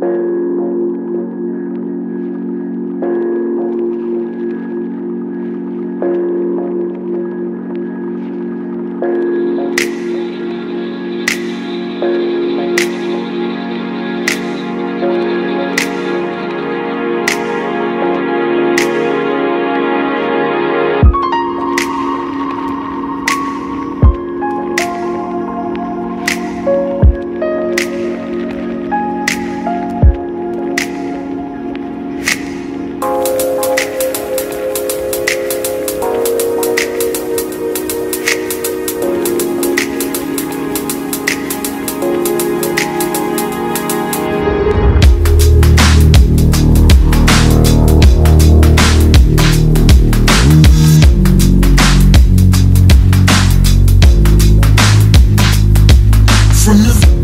From the